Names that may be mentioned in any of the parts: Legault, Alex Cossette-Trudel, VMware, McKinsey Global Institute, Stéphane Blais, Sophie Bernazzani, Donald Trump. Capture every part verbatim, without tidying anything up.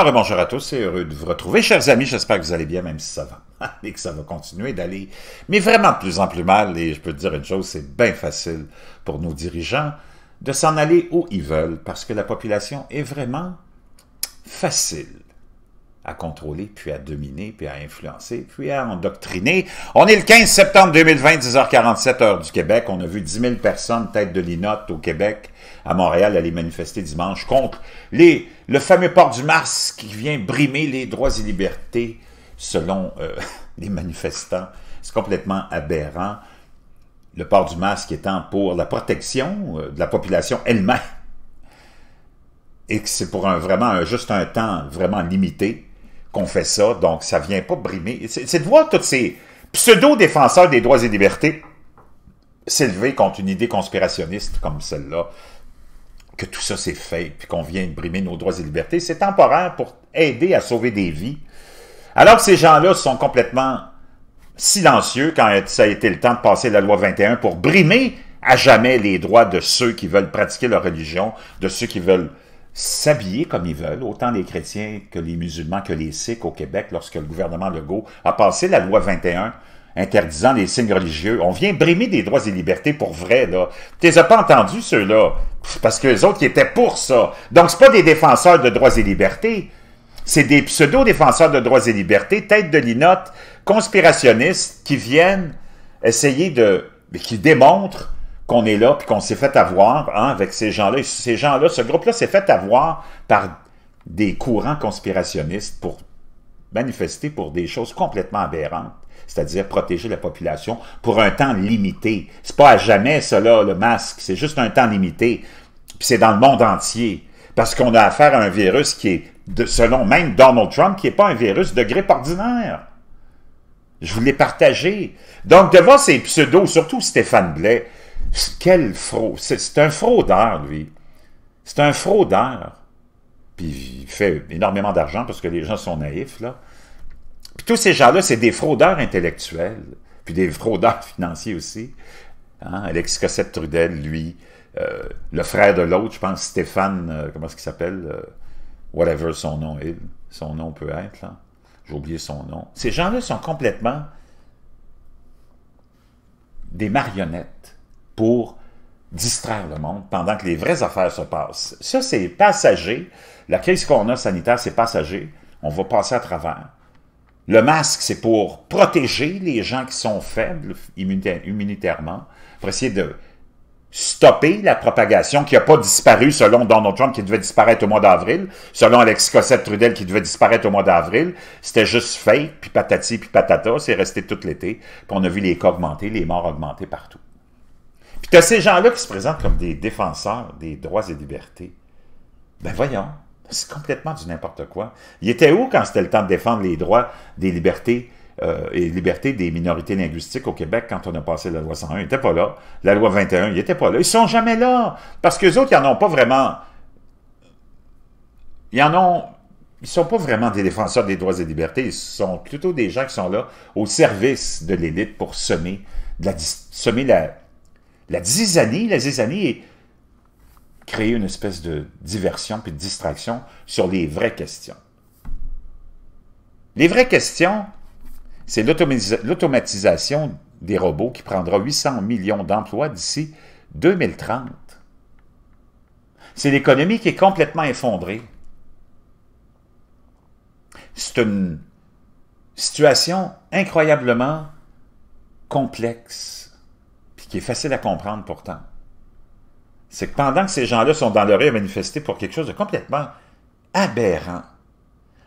Alors, bonjour à tous, c'est heureux de vous retrouver. Chers amis, j'espère que vous allez bien, même si ça va et que ça va continuer d'aller, mais vraiment de plus en plus mal. Et je peux te dire une chose, c'est bien facile pour nos dirigeants de s'en aller où ils veulent, parce que la population est vraiment facile à contrôler, puis à dominer, puis à influencer, puis à endoctriner. On est le quinze septembre deux mille vingt, dix heures quarante-sept, heure du Québec. On a vu dix mille personnes, tête de linotte au Québec, à Montréal, aller manifester dimanche contre les, le fameux port du Mars qui vient brimer les droits et libertés, selon euh, les manifestants. C'est complètement aberrant. Le port du masque étant pour la protection de la population elle-même, et que c'est pour un, vraiment un, juste un temps vraiment limité qu'on fait ça, donc ça vient pas brimer. C'est de voir tous ces pseudo-défenseurs des droits et libertés s'élever contre une idée conspirationniste comme celle-là, que tout ça c'est fake, puis qu'on vient brimer nos droits et libertés. C'est temporaire pour aider à sauver des vies, alors que ces gens-là sont complètement silencieux quand ça a été le temps de passer la loi vingt et un pour brimer à jamais les droits de ceux qui veulent pratiquer leur religion, de ceux qui veulent s'habiller comme ils veulent, autant les chrétiens que les musulmans, que les sikhs au Québec, lorsque le gouvernement Legault a passé la loi vingt et un interdisant les signes religieux. On vient brimer des droits et libertés pour vrai, là. Tu les as pas entendus, ceux-là, parce que les autres qui étaient pour ça. Donc, c'est pas des défenseurs de droits et libertés, c'est des pseudo-défenseurs de droits et libertés, tête de linotte, conspirationnistes, qui viennent essayer de... mais qui démontrent qu'on est là, puis qu'on s'est fait avoir, hein, avec ces gens-là. Ces gens-là, ce groupe-là s'est fait avoir par des courants conspirationnistes pour manifester pour des choses complètement aberrantes, c'est-à-dire protéger la population pour un temps limité. C'est pas à jamais, cela, le masque, c'est juste un temps limité, puis c'est dans le monde entier, parce qu'on a affaire à un virus qui est, de, selon même Donald Trump, qui n'est pas un virus de grippe ordinaire. Je vous l'ai partagé. Donc, devant ces pseudos, surtout Stéphane Blais, quel fraude! C'est un fraudeur, lui. C'est un fraudeur. Puis il fait énormément d'argent parce que les gens sont naïfs, là. Puis tous ces gens-là, c'est des fraudeurs intellectuels, puis des fraudeurs financiers aussi. Hein? Alex Cossette-Trudel, lui, euh, le frère de l'autre, je pense, Stéphane, euh, comment est-ce qu'il s'appelle? Euh, whatever son nom est. Son nom peut être, là. J'ai oublié son nom. Ces gens-là sont complètement des marionnettes pour distraire le monde pendant que les vraies affaires se passent. Ça, c'est passager. La crise qu'on a sanitaire, c'est passager. On va passer à travers. Le masque, c'est pour protéger les gens qui sont faibles immunitairement, pour essayer de stopper la propagation qui n'a pas disparu, selon Donald Trump, qui devait disparaître au mois d'avril, selon Alex Cossette-Trudel, qui devait disparaître au mois d'avril. C'était juste fake, puis patati, puis patata. C'est resté tout l'été. Puis on a vu les cas augmenter, les morts augmenter partout. Puis tu as ces gens-là qui se présentent comme des défenseurs des droits et libertés. Ben voyons, c'est complètement du n'importe quoi. Ils étaient où quand c'était le temps de défendre les droits des libertés euh, et libertés des minorités linguistiques au Québec quand on a passé la loi cent un? Ils n'étaient pas là. La loi vingt et un, ils n'étaient pas là. Ils sont jamais là. Parce qu'eux autres, ils n'en ont pas vraiment... Ils en ont... Ils ne sont pas vraiment des défenseurs des droits et libertés. Ils sont plutôt des gens qui sont là au service de l'élite pour semer de la... Semer la La zizanie, la zizanie est créer une espèce de diversion puis de distraction sur les vraies questions. Les vraies questions, c'est l'automatisation des robots qui prendra huit cents millions d'emplois d'ici deux mille trente. C'est l'économie qui est complètement effondrée. C'est une situation incroyablement complexe, qui est facile à comprendre pourtant. C'est que pendant que ces gens-là sont dans leur rue à manifester pour quelque chose de complètement aberrant,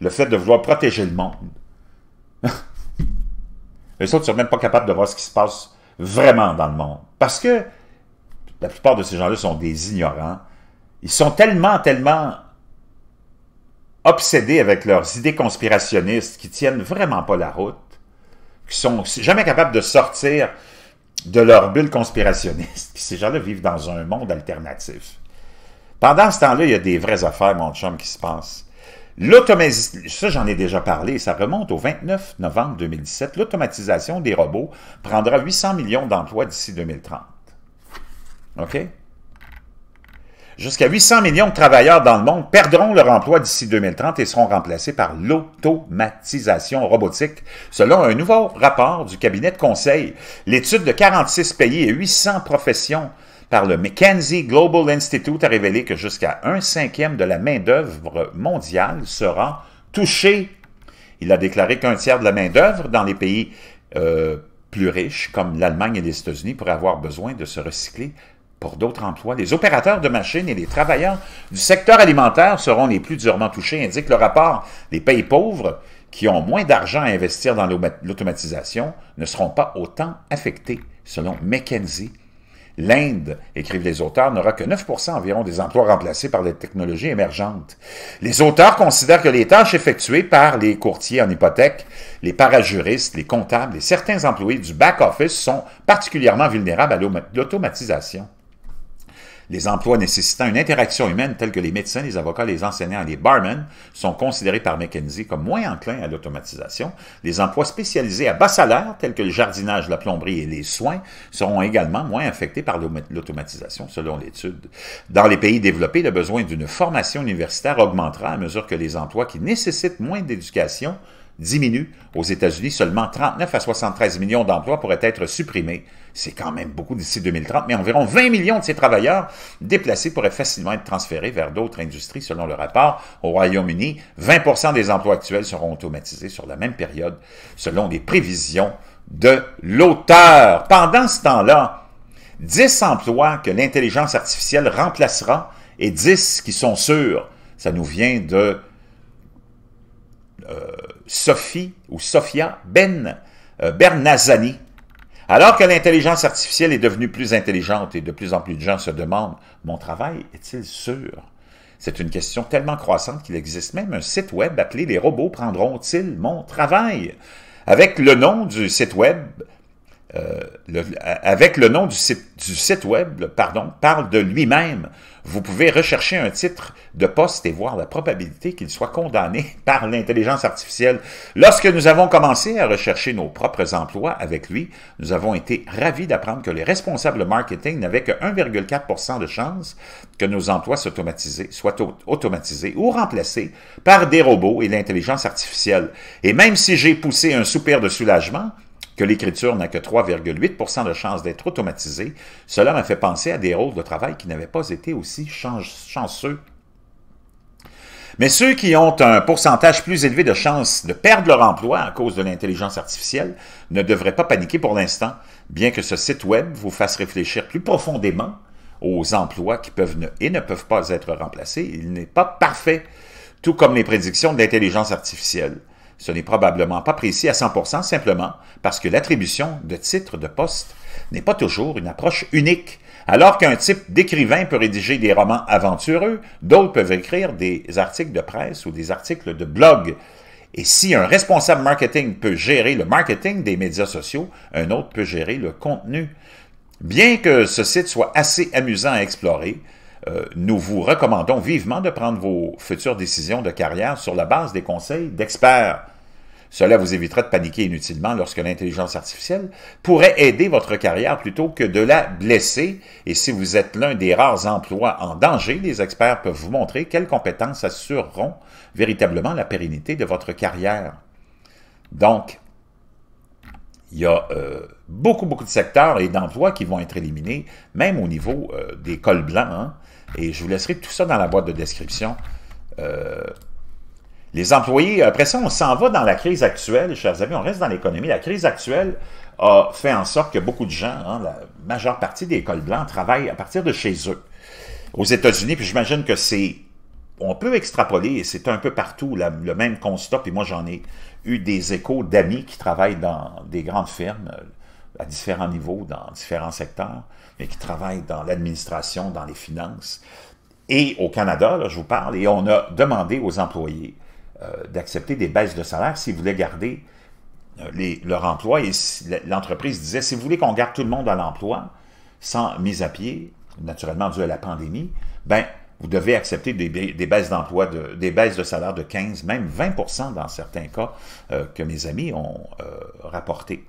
le fait de vouloir protéger le monde, les autres ne sont même pas capables de voir ce qui se passe vraiment dans le monde. Parce que la plupart de ces gens-là sont des ignorants. Ils sont tellement, tellement obsédés avec leurs idées conspirationnistes qui ne tiennent vraiment pas la route, qui ne sont jamais capables de sortir de leur bulle conspirationniste. Puis ces gens-là vivent dans un monde alternatif. Pendant ce temps-là, il y a des vraies affaires, mon chum, qui se passent. Ça, j'en ai déjà parlé, ça remonte au vingt-neuf novembre deux mille dix-sept. L'automatisation des robots prendra huit cents millions d'emplois d'ici deux mille trente. OK? Jusqu'à huit cents millions de travailleurs dans le monde perdront leur emploi d'ici deux mille trente et seront remplacés par l'automatisation robotique, selon un nouveau rapport du cabinet de conseil. L'étude de quarante-six pays et huit cents professions par le McKinsey Global Institute a révélé que jusqu'à un cinquième de la main-d'œuvre mondiale sera touchée. Il a déclaré qu'un tiers de la main-d'œuvre dans les pays euh, plus riches, comme l'Allemagne et les États-Unis, pourraient avoir besoin de se recycler pour d'autres emplois. Les opérateurs de machines et les travailleurs du secteur alimentaire seront les plus durement touchés, indique le rapport. Les pays pauvres, qui ont moins d'argent à investir dans l'automatisation, ne seront pas autant affectés, selon McKinsey. L'Inde, écrivent les auteurs, n'aura que neuf pour cent environ des emplois remplacés par les technologies émergentes. Les auteurs considèrent que les tâches effectuées par les courtiers en hypothèque, les parajuristes, les comptables et certains employés du back-office sont particulièrement vulnérables à l'automatisation. Les emplois nécessitant une interaction humaine, tels que les médecins, les avocats, les enseignants et les barmen, sont considérés par McKinsey comme moins enclins à l'automatisation. Les emplois spécialisés à bas salaire, tels que le jardinage, la plomberie et les soins, seront également moins affectés par l'automatisation, selon l'étude. Dans les pays développés, le besoin d'une formation universitaire augmentera à mesure que les emplois qui nécessitent moins d'éducation diminue. Aux États-Unis, seulement trente-neuf à soixante-treize millions d'emplois pourraient être supprimés. C'est quand même beaucoup d'ici deux mille trente, mais environ vingt millions de ces travailleurs déplacés pourraient facilement être transférés vers d'autres industries, selon le rapport. Au Royaume-Uni, vingt pour cent des emplois actuels seront automatisés sur la même période, selon les prévisions de l'auteur. Pendant ce temps-là, dix emplois que l'intelligence artificielle remplacera et dix qui sont sûrs. Ça nous vient de Euh, Sophie ou Sophia Ben, euh, Bernazzani. Alors que l'intelligence artificielle est devenue plus intelligente et de plus en plus de gens se demandent « Mon travail est-il sûr ?» C'est une question tellement croissante qu'il existe même un site web appelé « Les robots prendront-ils mon travail ?» Avec le nom du site web, euh, le, avec le nom du site, du site web, pardon, parle de lui-même. Vous pouvez rechercher un titre de poste et voir la probabilité qu'il soit condamné par l'intelligence artificielle. Lorsque nous avons commencé à rechercher nos propres emplois avec lui, nous avons été ravis d'apprendre que les responsables marketing n'avaient que un virgule quatre pour cent de chance que nos emplois soient automatisés, soient automatisés ou remplacés par des robots et l'intelligence artificielle. Et même si j'ai poussé un soupir de soulagement, que l'écriture n'a que trois virgule huit pour cent de chances d'être automatisée, cela m'a fait penser à des rôles de travail qui n'avaient pas été aussi chanceux. Mais ceux qui ont un pourcentage plus élevé de chances de perdre leur emploi à cause de l'intelligence artificielle ne devraient pas paniquer pour l'instant, bien que ce site web vous fasse réfléchir plus profondément aux emplois qui peuvent ne, et ne peuvent pas être remplacés. Il n'est pas parfait, tout comme les prédictions de l'intelligence artificielle. Ce n'est probablement pas précis à cent pour cent simplement parce que l'attribution de titres de poste n'est pas toujours une approche unique. Alors qu'un type d'écrivain peut rédiger des romans aventureux, d'autres peuvent écrire des articles de presse ou des articles de blog. Et si un responsable marketing peut gérer le marketing des médias sociaux, un autre peut gérer le contenu. Bien que ce site soit assez amusant à explorer, Euh, nous vous recommandons vivement de prendre vos futures décisions de carrière sur la base des conseils d'experts. Cela vous évitera de paniquer inutilement lorsque l'intelligence artificielle pourrait aider votre carrière plutôt que de la blesser. Et si vous êtes l'un des rares emplois en danger, les experts peuvent vous montrer quelles compétences assureront véritablement la pérennité de votre carrière. Donc, il y a euh, beaucoup, beaucoup de secteurs et d'emplois qui vont être éliminés, même au niveau euh, des cols blancs. Hein? Et je vous laisserai tout ça dans la boîte de description. Euh, les employés, après ça, on s'en va dans la crise actuelle, chers amis, on reste dans l'économie. La crise actuelle a fait en sorte que beaucoup de gens, hein, la majeure partie des cols blancs, travaillent à partir de chez eux. Aux États-Unis, puis j'imagine que c'est... On peut extrapoler, et c'est un peu partout la, le même constat, puis moi j'en ai eu des échos d'amis qui travaillent dans des grandes firmes, à différents niveaux, dans différents secteurs, mais qui travaillent dans l'administration, dans les finances. Et au Canada, là, je vous parle, et on a demandé aux employés euh, d'accepter des baisses de salaire s'ils voulaient garder les, leur emploi. Et l'entreprise disait, si vous voulez qu'on garde tout le monde à l'emploi, sans mise à pied, naturellement dû à la pandémie, ben vous devez accepter des, des baisses d'emploi, de, des baisses de salaire de quinze, même vingt pour cent dans certains cas euh, que mes amis ont euh, rapporté.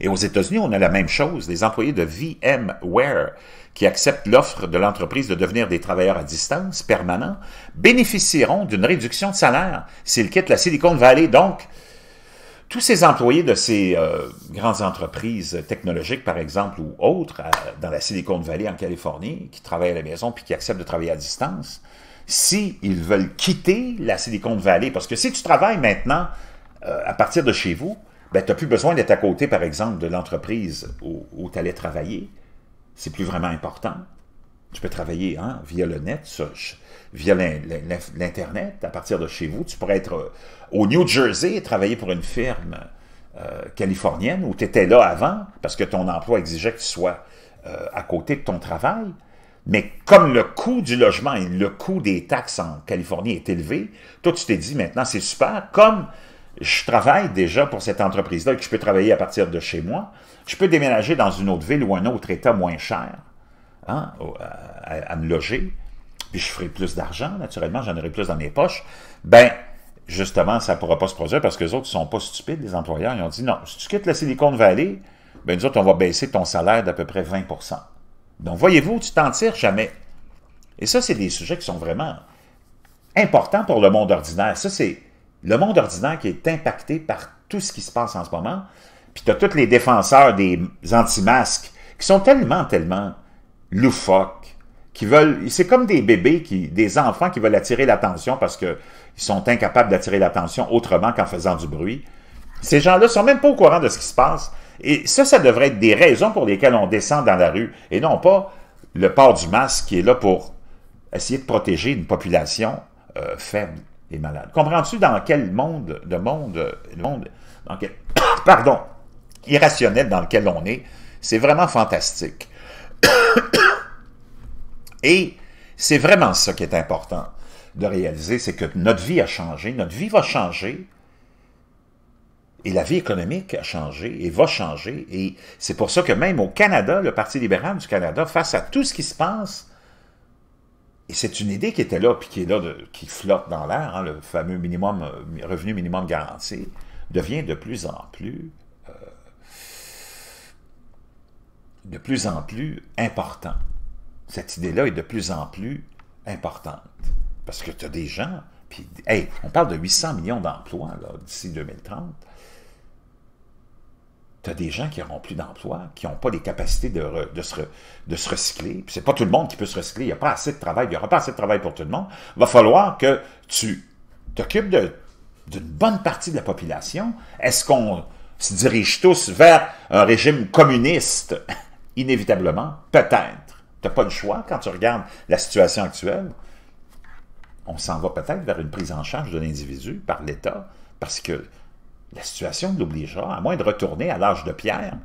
Et aux États-Unis, on a la même chose. Les employés de VMware qui acceptent l'offre de l'entreprise de devenir des travailleurs à distance permanents bénéficieront d'une réduction de salaire s'ils quittent la Silicon Valley. Donc, tous ces employés de ces euh, grandes entreprises technologiques, par exemple, ou autres, à, dans la Silicon Valley en Californie, qui travaillent à la maison puis qui acceptent de travailler à distance, s'ils veulent quitter la Silicon Valley, parce que si tu travailles maintenant euh, à partir de chez vous, ben, tu n'as plus besoin d'être à côté, par exemple, de l'entreprise où, où tu allais travailler. C'est plus vraiment important. Tu peux travailler hein, via le net, ça, via l'Internet, à partir de chez vous. Tu pourrais être au New Jersey et travailler pour une firme euh, californienne où tu étais là avant parce que ton emploi exigeait que tu sois euh, à côté de ton travail. Mais comme le coût du logement et le coût des taxes en Californie est élevé, toi, tu t'es dit maintenant, c'est super, comme... je travaille déjà pour cette entreprise-là et que je peux travailler à partir de chez moi, je peux déménager dans une autre ville ou un autre État moins cher hein, à, à me loger, puis je ferai plus d'argent, naturellement, j'en aurai plus dans mes poches. Ben, justement, ça ne pourra pas se produire parce que les autres ne sont pas stupides, les employeurs. Ils ont dit, non, si tu quittes la Silicon Valley, ben, nous autres, on va baisser ton salaire d'à peu près vingt pour cent. Donc, voyez-vous, tu t'en tires jamais. Et ça, c'est des sujets qui sont vraiment importants pour le monde ordinaire. Ça, c'est... le monde ordinaire qui est impacté par tout ce qui se passe en ce moment, puis tu as tous les défenseurs des anti-masques qui sont tellement, tellement loufoques, qui veulent... c'est comme des bébés, qui, des enfants qui veulent attirer l'attention parce qu'ils sont incapables d'attirer l'attention autrement qu'en faisant du bruit. Ces gens-là ne sont même pas au courant de ce qui se passe. Et ça, ça devrait être des raisons pour lesquelles on descend dans la rue, et non pas le port du masque qui est là pour essayer de protéger une population euh, faible. Et malade. Comprends-tu dans quel monde, de monde, de monde dans quel, pardon, irrationnel dans lequel on est? C'est vraiment fantastique. Et c'est vraiment ça qui est important de réaliser, c'est que notre vie a changé, notre vie va changer, et la vie économique a changé et va changer. Et c'est pour ça que même au Canada, le Parti libéral du Canada, face à tout ce qui se passe, et c'est une idée qui était là, puis qui est là, de, qui flotte dans l'air, hein, le fameux minimum, revenu minimum garanti, devient de plus en plus, euh, de plus en plus important. Cette idée-là est de plus en plus importante. Parce que tu as des gens, puis, hey, on parle de huit cents millions d'emplois d'ici deux mille trente. Tu as des gens qui n'auront plus d'emploi, qui n'ont pas les capacités de, re, de, se, re, de se recycler. Ce n'est pas tout le monde qui peut se recycler. Il n'y a pas assez de travail. Il n'y aura pas assez de travail pour tout le monde. Il va falloir que tu t'occupes d'une bonne partie de la population. Est-ce qu'on se dirige tous vers un régime communiste? Inévitablement, peut-être. Tu n'as pas le choix quand tu regardes la situation actuelle. On s'en va peut-être vers une prise en charge de l'individu par l'État parce que la situation l'obligera, à moins de retourner à l'âge de pierre.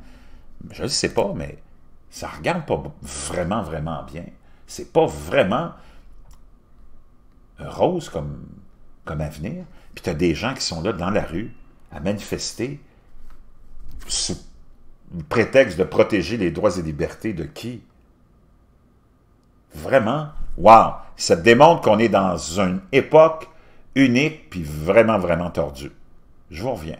Je ne sais pas, mais ça ne regarde pas vraiment, vraiment bien. C'est pas vraiment rose comme, comme avenir. Puis tu as des gens qui sont là dans la rue à manifester sous le prétexte de protéger les droits et libertés de qui? Vraiment, wow! Ça démontre qu'on est dans une époque unique puis vraiment, vraiment tordue. Je vous reviens.